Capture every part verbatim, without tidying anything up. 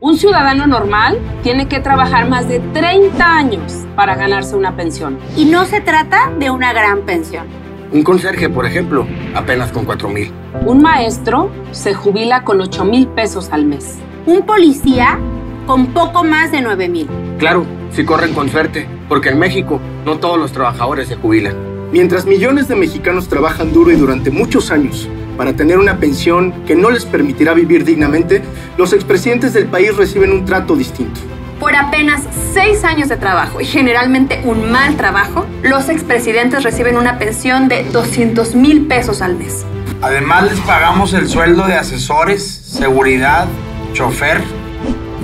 Un ciudadano normal tiene que trabajar más de treinta años para ganarse una pensión. Y no se trata de una gran pensión. Un conserje, por ejemplo, apenas con cuatro mil. Un maestro se jubila con ocho mil pesos al mes. Un policía con poco más de nueve mil. Claro, si corren con suerte, porque en México no todos los trabajadores se jubilan. Mientras millones de mexicanos trabajan duro y durante muchos años para tener una pensión que no les permitirá vivir dignamente, los expresidentes del país reciben un trato distinto. Por apenas seis años de trabajo y generalmente un mal trabajo, los expresidentes reciben una pensión de doscientos mil pesos al mes. Además, les pagamos el sueldo de asesores, seguridad, chofer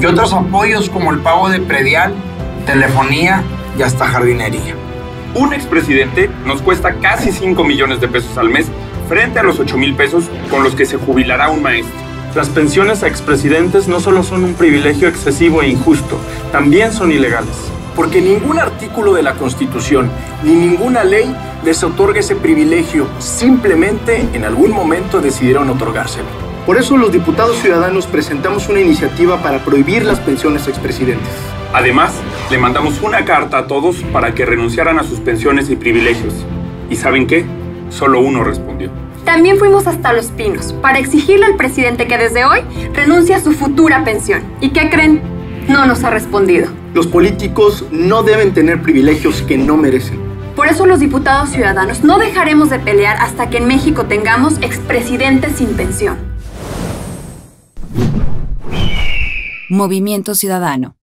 y otros apoyos como el pago de predial, telefonía y hasta jardinería. Un expresidente nos cuesta casi cinco millones de pesos al mes frente a los ocho mil pesos con los que se jubilará un maestro. Las pensiones a expresidentes no solo son un privilegio excesivo e injusto, también son ilegales. Porque ningún artículo de la Constitución ni ninguna ley les otorga ese privilegio, simplemente en algún momento decidieron otorgárselo. Por eso los diputados ciudadanos presentamos una iniciativa para prohibir las pensiones a expresidentes. Además, le mandamos una carta a todos para que renunciaran a sus pensiones y privilegios. ¿Y saben qué? Solo uno respondió. También fuimos hasta Los Pinos para exigirle al presidente que desde hoy renuncie a su futura pensión. ¿Y qué creen? No nos ha respondido. Los políticos no deben tener privilegios que no merecen. Por eso los diputados ciudadanos no dejaremos de pelear hasta que en México tengamos expresidentes sin pensión. Movimiento Ciudadano.